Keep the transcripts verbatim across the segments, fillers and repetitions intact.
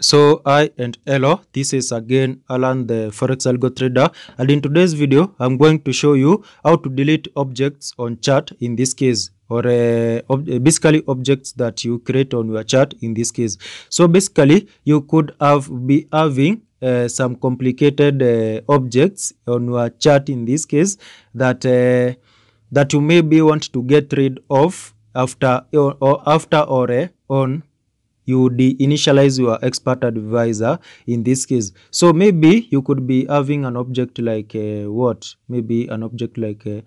So I and hello, this is again Alan the Forex Algo Trader, and in today's video I'm going to show you how to delete objects on chart in this case, or uh, ob basically objects that you create on your chart in this case. So basically you could have be having uh, some complicated uh, objects on your chart in this case that uh, that you maybe want to get rid of after or, or after or uh, on you de-initialize your expert advisor in this case. So maybe you could be having an object like uh, what? Maybe an object like, uh,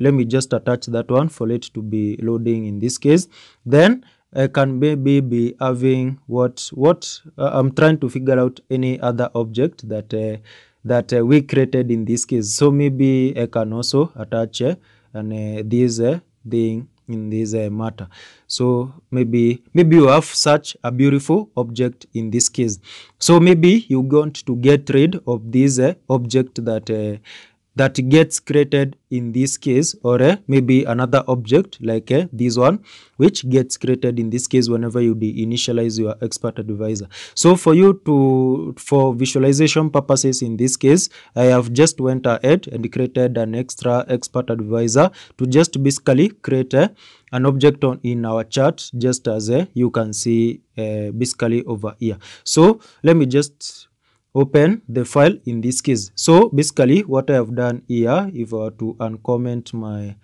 let me just attach that one for it to be loading in this case. Then I can maybe be having what? What uh, I'm trying to figure out any other object that uh, that uh, we created in this case. So maybe I can also attach uh, and uh, this uh, thing in this uh, matter. So maybe maybe you have such a beautiful object in this case. So maybe you want to get rid of this uh, object that uh, that gets created in this case, or uh, maybe another object like uh, this one, which gets created in this case whenever you de-initialize your expert advisor. So for you to for visualization purposes in this case, I have just went ahead and created an extra expert advisor to just basically create a, an object on in our chart, just as uh, you can see uh, basically over here. So let me just open the file in this case. So basically what I have done here, if I were to uncomment my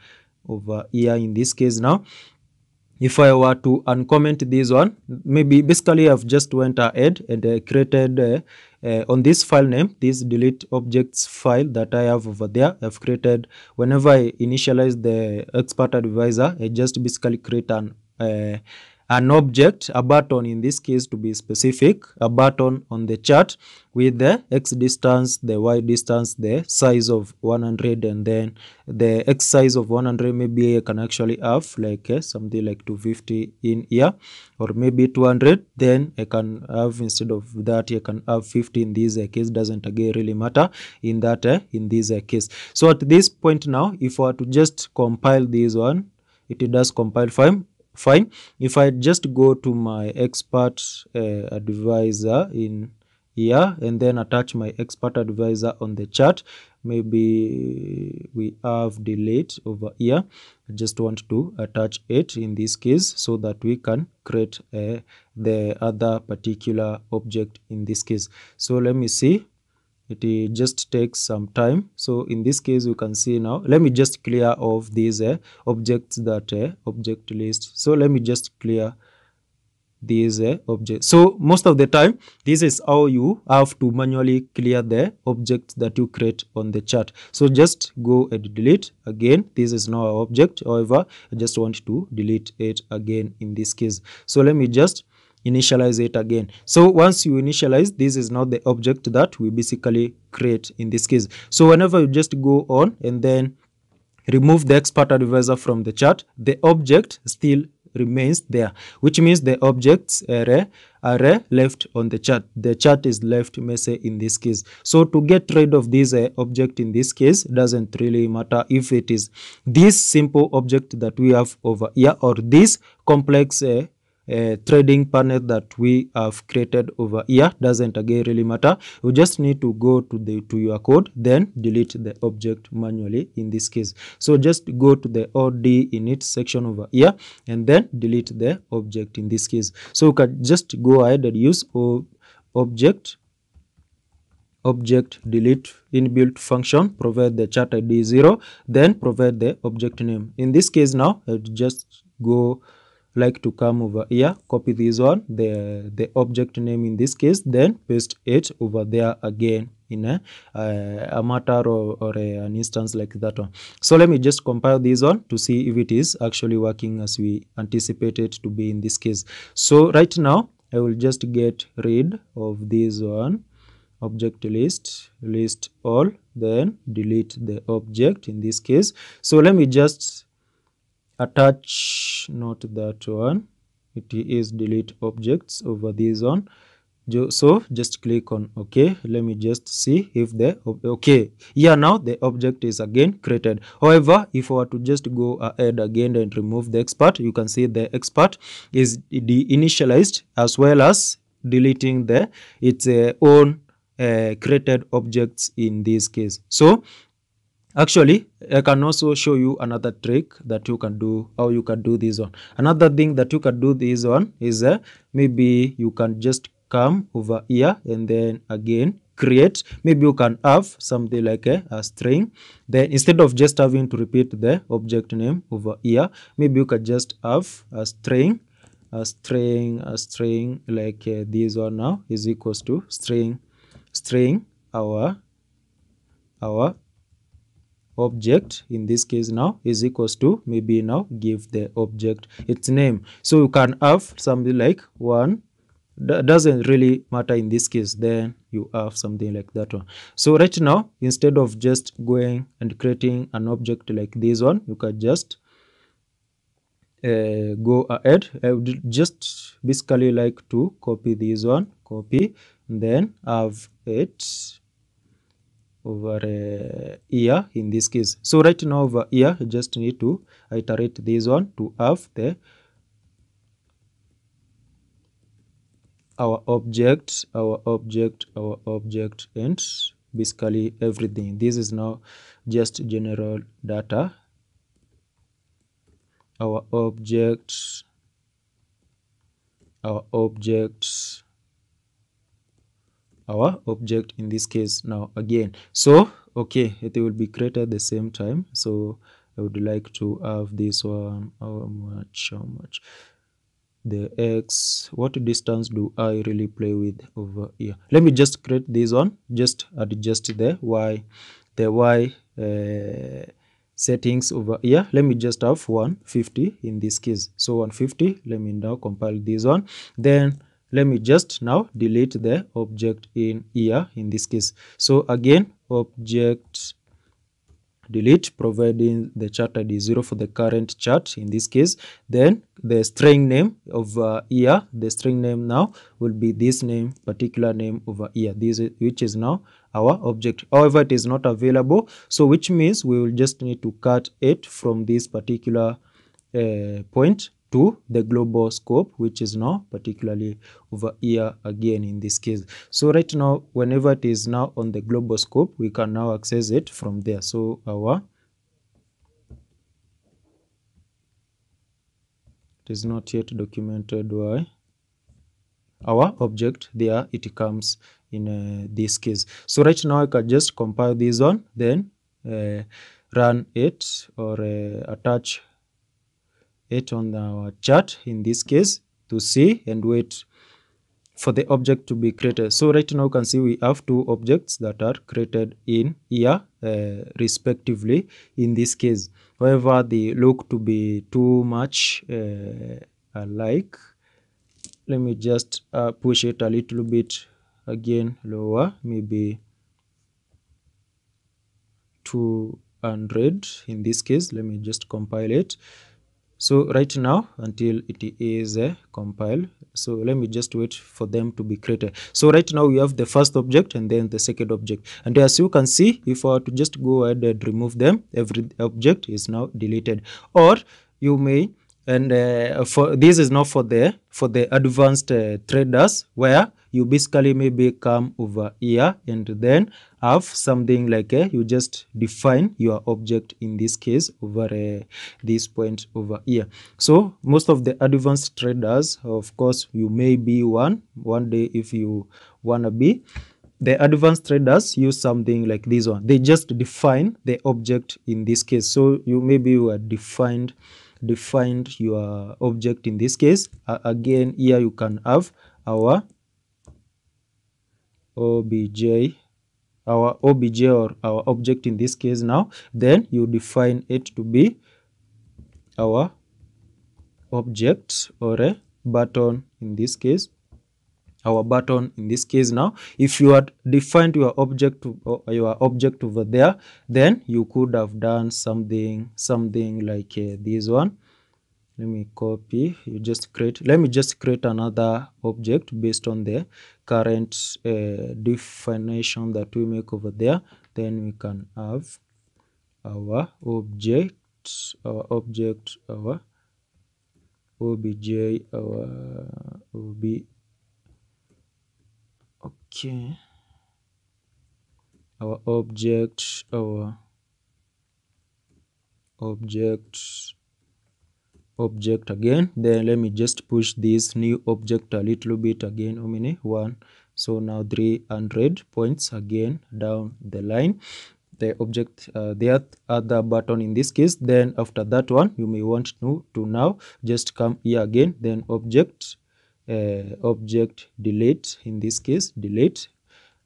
over here in this case, now if I were to uncomment this one, maybe basically I've just went ahead and uh, created uh, uh, on this file name, this delete objects file that I have over there, I've created, whenever I initialize the expert advisor, I just basically create an uh, an object, a button in this case to be specific, a button on the chart with the X distance, the Y distance, the size of one hundred, and then the X size of one hundred. Maybe I can actually have like uh, something like two fifty in here, or maybe two hundred. Then I can have, instead of that, I can have fifty in this uh, case. Doesn't again really matter in that uh, in this uh, case. So at this point now, if I were to just compile this one, it does compile fine. Fine. If I just go to my expert uh, advisor in here and then attach my expert advisor on the chart, maybe we have delete over here. I just want to attach it in this case so that we can create uh, the other particular object in this case. So let me see. It just takes some time. So in this case you can see now, let me just clear off these uh, objects that uh, object list. So let me just clear these uh, objects. So most of the time this is how you have to manually clear the objects that you create on the chart. So just go and delete again. This is not our object, however I just want to delete it again in this case. So let me just initialize it again. So once you initialize, this is not the object that we basically create in this case. So whenever you just go on and then remove the expert advisor from the chart, the object still remains there, which means the objects array array left on the chart. The chart is left messy in this case. So to get rid of this uh, object in this case doesn't really matter if it is this simple object that we have over here, or this complex uh, Uh, trading panel that we have created over here. Doesn't again really matter. You just need to go to the to your code, then delete the object manually in this case. So just go to the O D init section over here and then delete the object in this case. So you can just go ahead and use o object object delete inbuilt function, provide the chart I D zero, then provide the object name. In this case now I just go like to come over here, copy this one, the the object name in this case, then paste it over there again in a, uh, a matter or, or a, an instance like that one. So let me just compile this one to see if it is actually working as we anticipate it to be in this case. So right now I will just get rid of this one, object list, list all, then delete the object in this case. So let me just attach, not that one, it is delete objects over this one. So just click on OK. Let me just see if the OK. Yeah, now the object is again created. However, if I were to just go ahead again and remove the expert, you can see the expert is de-initialized as well as deleting the its uh, own uh, created objects in this case. So actually, I can also show you another trick that you can do, how you can do this one. Another thing that you can do this one is uh, maybe you can just come over here and then again create. Maybe you can have something like a, a string. Then instead of just having to repeat the object name over here, maybe you can just have a string, a string, a string like uh, this one now is equals to string, string our, our object in this case now is equals to, maybe now give the object its name. So you can have something like one. That doesn't really matter in this case, then you have something like that one. So right now, instead of just going and creating an object like this one, you can just uh, go ahead. I would just basically like to copy this one, copy, and then have it over uh, here in this case. So right now over here, you just need to iterate this one to have the our object, our object, our object, and basically everything. This is now just general data. Our object, our object, our object in this case now again. So, okay, it will be created the same time. So I would like to have this one, how much, how much? The x, what distance do I really play with over here? Let me just create this one, just adjust the y, the y uh, settings over here. Let me just have one fifty in this case. So one fifty, let me now compile this one. Then let me just now delete the object in here in this case. So again, object delete, providing the chart I D zero for the current chart in this case. Then the string name over here, the string name now will be this name, particular name over here, this is, which is now our object. However, it is not available, so which means we will just need to cut it from this particular uh, point to the global scope, which is now particularly over here again in this case. So right now, whenever it is now on the global scope, we can now access it from there. So our, it is not yet documented why our object there it comes in uh, this case. So right now I can just compile this one, then uh, run it or uh, attach it on our chart in this case to see and wait for the object to be created. So right now you can see we have two objects that are created in here uh, respectively in this case. However, they look to be too much uh, alike. Let me just uh, push it a little bit again lower, maybe two hundred in this case. Let me just compile it. So right now until it is uh, compiled, so let me just wait for them to be created. So right now we have the first object and then the second object, and as you can see, if I were to just go ahead and remove them, every object is now deleted. Or you may, and uh, for this is not for the for the advanced uh, traders, where you basically maybe come over here and then have something like a, you just define your object in this case over a, this point over here. So most of the advanced traders, of course, you may be one one day if you wanna be. The advanced traders use something like this one. They just define the object in this case. So you maybe you are defined defined your object in this case. Uh, again, here you can have our obj, our obj or our object in this case now. Then you define it to be our object or a button in this case, our button in this case now. If you had defined your object your object over there, then you could have done something something like uh, this one. Let me copy, you just create, let me just create another object based on the current uh, definition that we make over there. Then we can have our object, our object, our obj, our ob, Okay, our object, our object object again. Then let me just push this new object a little bit again. How many? One. So now three hundred points again down the line. The object, uh, the other button in this case. Then after that one, you may want to to now just come here again. Then object, uh, object delete. In this case, delete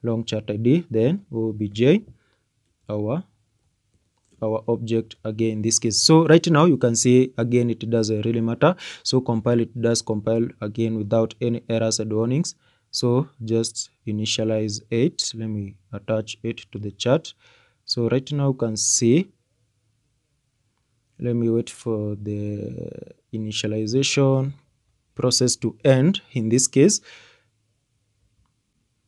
long chart I D. Then obj, our our object again in this case. So right now you can see again it doesn't really matter. So compile, it does compile again without any errors and warnings. So just initialize it. Let me attach it to the chart. So right now you can see, let me wait for the initialization process to end in this case.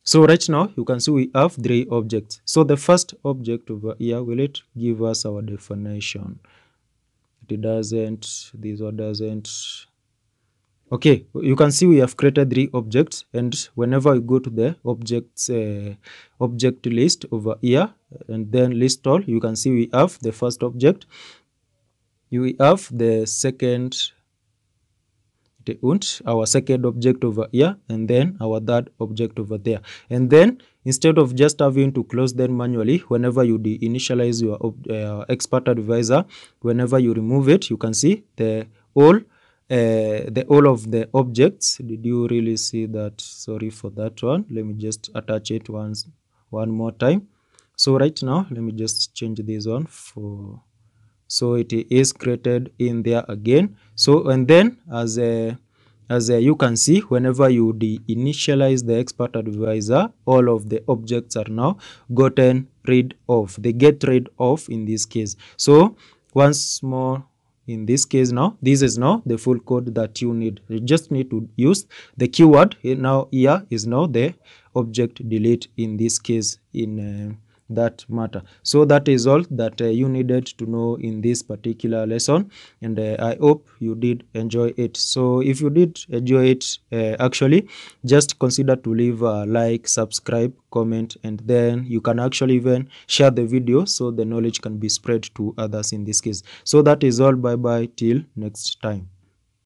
So right now you can see we have three objects. So the first object over here, will it give us our definition? It doesn't. This one doesn't. Okay, you can see we have created three objects, and whenever you go to the objects uh, object list over here and then list all, you can see we have the first object, you have the second, our second object over here, and then our third object over there. And then instead of just having to close them manually, whenever you de-initialize your uh, expert advisor, whenever you remove it, you can see the all Uh, the all of the objects. Did you really see that? Sorry for that one. Let me just attach it once one more time. So right now let me just change this one for, so it is created in there again. So and then as a as a, you can see, whenever you de-initialize the expert advisor, all of the objects are now gotten rid of. They get rid of in this case. So once more, in this case now, this is now the full code that you need. You just need to use the keyword now. Here is now the object delete in this case in uh, that matter. So that is all that uh, you needed to know in this particular lesson, and uh, I hope you did enjoy it. So if you did enjoy it, uh, actually just consider to leave a like, subscribe, comment, and then you can actually even share the video so the knowledge can be spread to others in this case. So that is all. Bye bye till next time.